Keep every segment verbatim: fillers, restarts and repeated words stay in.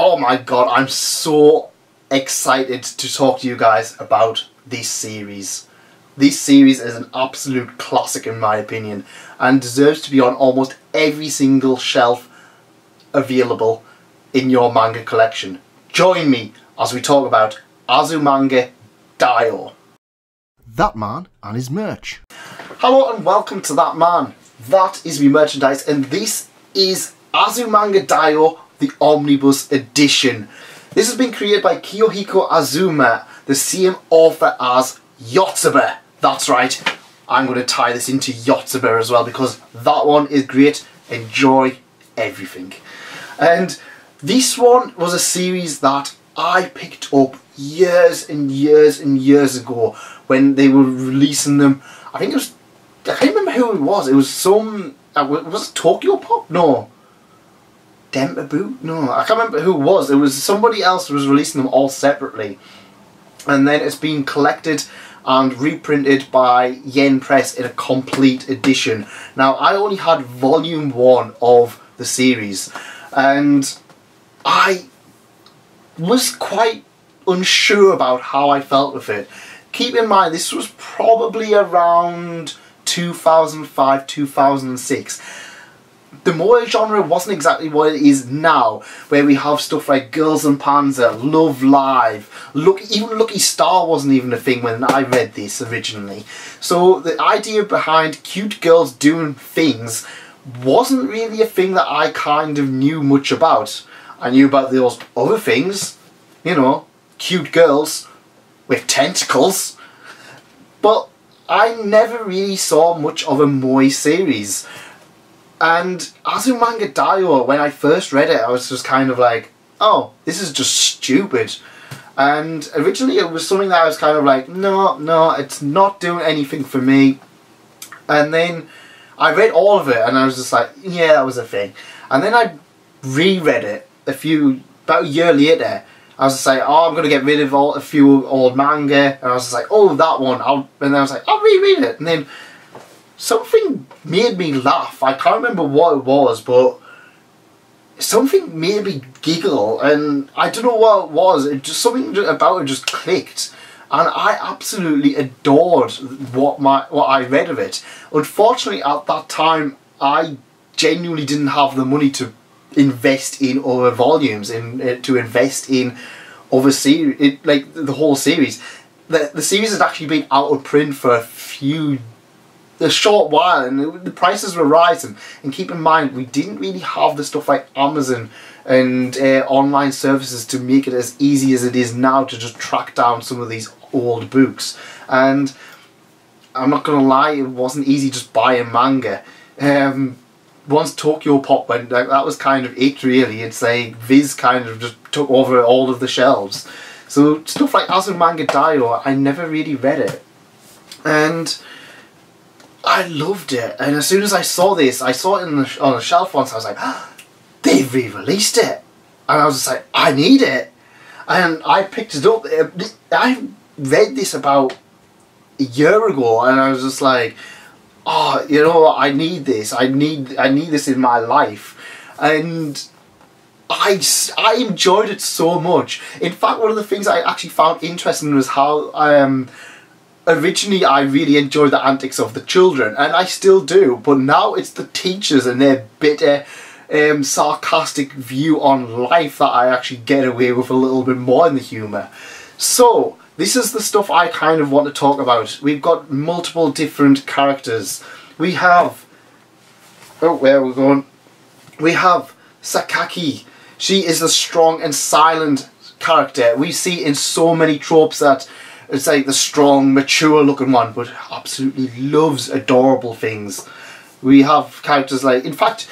Oh my god, I'm so excited to talk to you guys about this series. This series is an absolute classic in my opinion and deserves to be on almost every single shelf available in your manga collection. Join me as we talk about Azumanga Daioh. That Man and His Merch. Hello and welcome to That Man. That is me merchandise and this is Azumanga Daioh, the Omnibus Edition. This has been created by Kiyohiko Azuma, the same author as Yotsuba. That's right, I'm going to tie this into Yotsuba as well because that one is great. Enjoy everything. And this one was a series that I picked up years and years and years ago when they were releasing them. I think it was, I can't remember who it was. It was some, was it Tokyo Pop? No. Dempaboo? No, I can't remember who it was. It was somebody else who was releasing them all separately. And then it's been collected and reprinted by Yen Press in a complete edition. Now, I only had volume one of the series. And I was quite unsure about how I felt with it. Keep in mind, this was probably around two thousand five, two thousand six. The moe genre wasn't exactly what it is now, where we have stuff like Girls and Panzer, Love Live, look, even Lucky Star wasn't even a thing when I read this originally. So the idea behind cute girls doing things wasn't really a thing that I kind of knew much about. I knew about those other things, you know, cute girls with tentacles, but I never really saw much of a moe series. And Azumanga Daioh, when I first read it, I was just kind of like, oh, this is just stupid. And originally it was something that I was kind of like, no, no, it's not doing anything for me. And then I read all of it and I was just like, yeah, that was a thing. And then I reread it a few, about a year later. I was just like, oh, I'm going to get rid of all, a few old manga. And I was just like, oh, that one. I'll, and then I was like, I'll reread it. And then something made me laugh. I can't remember what it was, but something made me giggle and I don't know what it was. It just, something about it just clicked and I absolutely adored what my what I read of it. Unfortunately, at that time, I genuinely didn't have the money to invest in other volumes, in uh, to invest in other series, like the whole series. The, the series has actually been out of print for a few a short while and the prices were rising, and keep in mind we didn't really have the stuff like Amazon and uh, online services to make it as easy as it is now to just track down some of these old books. And I'm not gonna lie, it wasn't easy just buying manga. Um, once Tokyo Pop went, like, that was kind of it really. It's like Viz kind of just took over all of the shelves. So stuff like Azumanga Daioh, I never really read it and I loved it, and as soon as I saw this, I saw it in the, on the shelf once, I was like, ah, they've re-released it, and I was just like, I need it, and I picked it up. I read this about a year ago, and I was just like, oh, you know, I need this, I need, I need this in my life, and I, I enjoyed it so much. In fact, one of the things I actually found interesting was how I um, originally, I really enjoyed the antics of the children, and I still do, but now it's the teachers and their bitter, um, sarcastic view on life that I actually get away with a little bit more in the humour. So, this is the stuff I kind of want to talk about. We've got multiple different characters. We have... Oh, where are we going? We have Sakaki. She is the strong and silent character. We see in so many tropes that it's like the strong, mature looking one, but absolutely loves adorable things. We have characters like, in fact,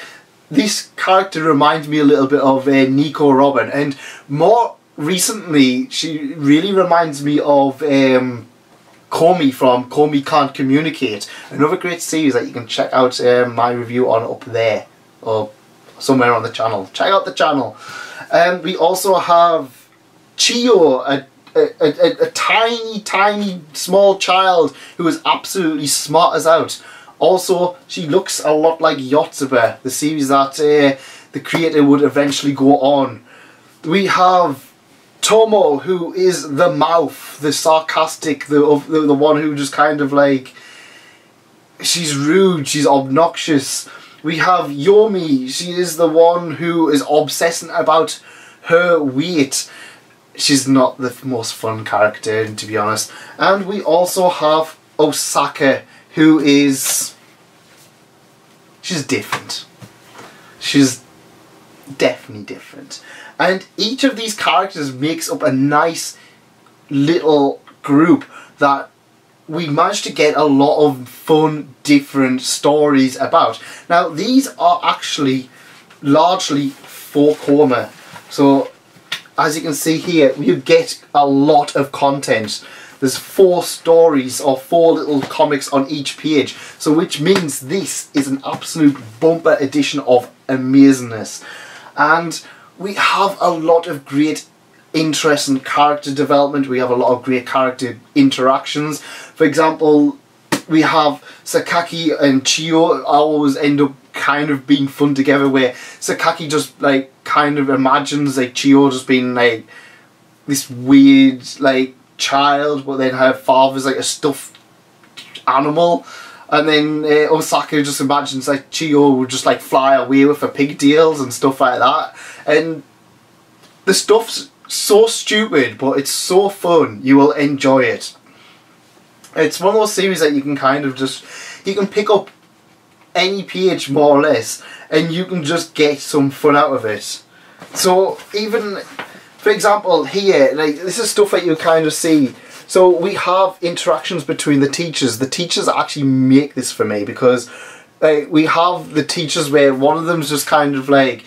this character reminds me a little bit of uh, Nico Robin, and more recently, she really reminds me of um, Komi from Komi Can't Communicate, another great series that you can check out uh, my review on up there, or somewhere on the channel. Check out the channel. Um, we also have Chiyo, a A, a, a tiny, tiny, small child who is absolutely smart as out. Also, she looks a lot like Yotsuba, the series that uh, the creator would eventually go on. we have Tomo, who is the mouth, the sarcastic, the, the the one who just kind of like, she's rude, she's obnoxious. We have Yomi, she is the one who is obsessing about her weight. She's not the most fun character, to be honest. And we also have Osaka, who is... she's different. She's definitely different. And each of these characters makes up a nice little group that we managed to get a lot of fun, different stories about. Now, these are actually largely four-comer. So, as you can see here, you get a lot of content. There's four stories or four little comics on each page. So, which means this is an absolute bumper edition of amazingness. And we have a lot of great interest in character development. We have a lot of great character interactions. For example, we have Sakaki and Chiyo always end up kind of being fun together, where Sakaki just like kind of imagines like Chiyo just being like this weird like child, but then her father's like a stuffed animal, and then uh, Osaka just imagines like Chiyo would just like fly away with her pigtails and stuff like that. And the stuff's so stupid, but it's so fun. You will enjoy it. It's one of those series that you can kind of just, you can pick up any page more or less, and you can just get some fun out of it. So even, for example, here, like this is stuff that you kind of see. So we have interactions between the teachers. The teachers actually make this for me, because uh, we have the teachers where one of them's just kind of like,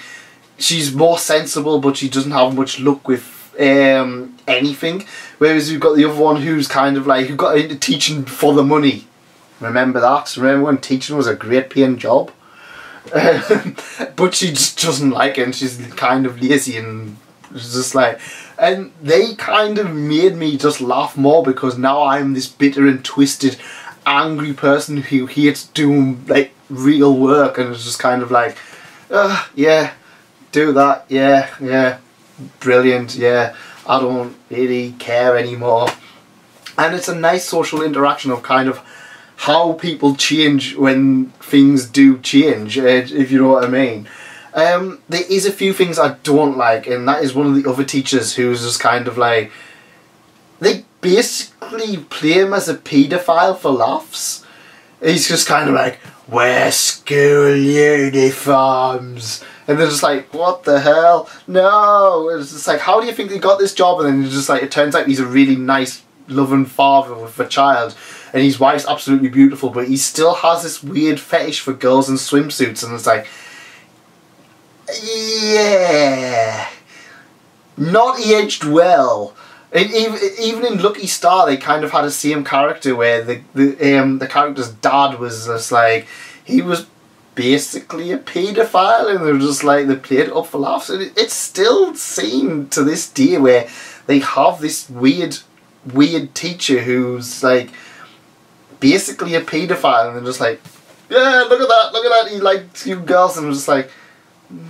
she's more sensible, but she doesn't have much luck with um, anything. Whereas you've got the other one who's kind of like, who got into teaching for the money. Remember that? Remember when teaching was a great paying job? Um, but she just doesn't like it, and she's kind of lazy and just like... and they kind of made me just laugh more, because now I'm this bitter and twisted, angry person who hates doing like real work, and it's just kind of like, uh, yeah, do that, yeah, yeah, brilliant, yeah, I don't really care anymore. And it's a nice social interaction of kind of how people change when things do change, if you know what I mean. Um, there is a few things I don't like, and that is one of the other teachers who's just kind of like, they basically play him as a paedophile for laughs. He's just kind of like, wear school uniforms. And they're just like, what the hell? No! It's just like, how do you think they got this job? And then it's just like, it turns out he's a really nice, loving father with a child, and his wife's absolutely beautiful, but he still has this weird fetish for girls in swimsuits, and it's like, yeah, not aged well. And even, even in Lucky Star, they kind of had a same character where the the um the character's dad was just like, he was basically a paedophile, and they're just like, they played it up for laughs. And it, it's still seen to this day where they have this weird weird teacher who's like basically a paedophile, and they're just like, yeah, look at that, look at that, he likes you girls. And I'm just like,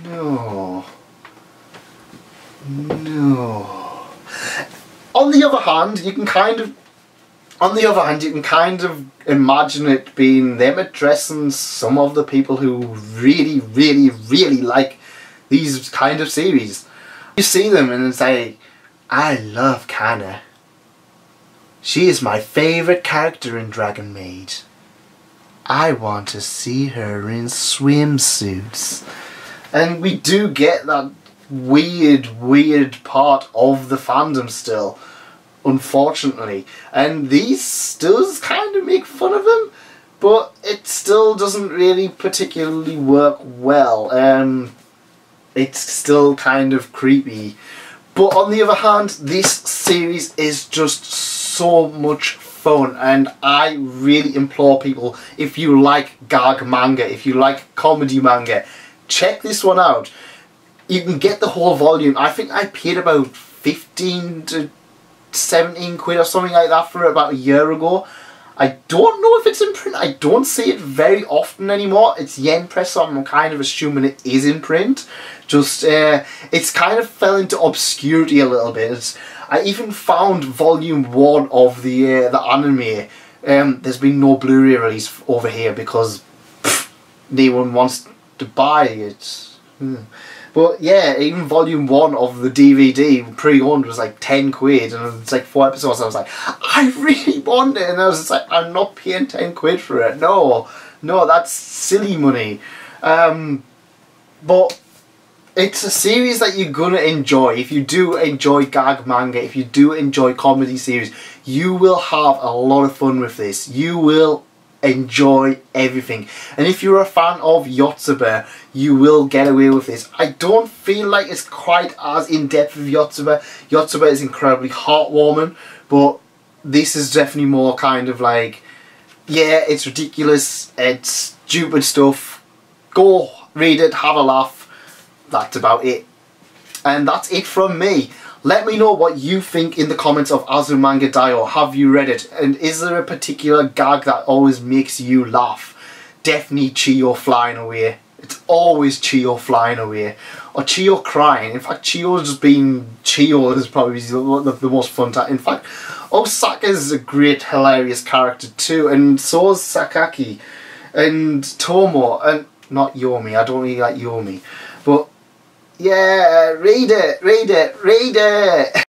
no, no. On the other hand, you can kind of, on the other hand, you can kind of imagine it being them addressing some of the people who really, really, really like these kind of series. You see them and say, I love Kana. She is my favourite character in Dragon Maid. I want to see her in swimsuits. And we do get that weird, weird part of the fandom still, unfortunately. And these still kind of make fun of them, but it still doesn't really particularly work well. Um, it's still kind of creepy. But on the other hand, this series is just so much fun, and I really implore people, if you like gag manga, if you like comedy manga, check this one out. You can get the whole volume. I think I paid about fifteen to seventeen quid or something like that for about a year ago. I don't know if it's in print. I don't see it very often anymore. It's Yen Press, so I'm kind of assuming it is in print. Just, uh, it's kind of fell into obscurity a little bit. It's, I even found volume one of the, uh, the anime. Um, there's been no Blu-ray release over here because pff, no one wants to buy it. Hmm. But yeah, even volume one of the D V D pre-owned was like ten quid, and it's like four episodes, and I was like, I really want it, and I was just like, I'm not paying ten quid for it, no, no, that's silly money. Um, but it's a series that you're gonna enjoy. If you do enjoy gag manga, if you do enjoy comedy series, you will have a lot of fun with this. You will enjoy everything, and if you're a fan of Yotsuba, you will get away with this. I don't feel like it's quite as in depth with Yotsuba. Yotsuba is incredibly heartwarming, but this is definitely more kind of like, yeah, it's ridiculous, it's stupid stuff. Go read it, have a laugh. That's about it, and that's it from me. Let me know what you think in the comments of Azumanga Daioh. Have you read it? And is there a particular gag that always makes you laugh? Definitely Chiyo flying away. It's always Chiyo flying away. Or Chiyo crying. In fact, Chiyo's just being Chiyo is probably the, the most fun time. In fact, Osaka's a great, hilarious character too. And so is Sakaki. And Tomo. And not Yomi. I don't really like Yomi. But yeah, read it, read it, read it!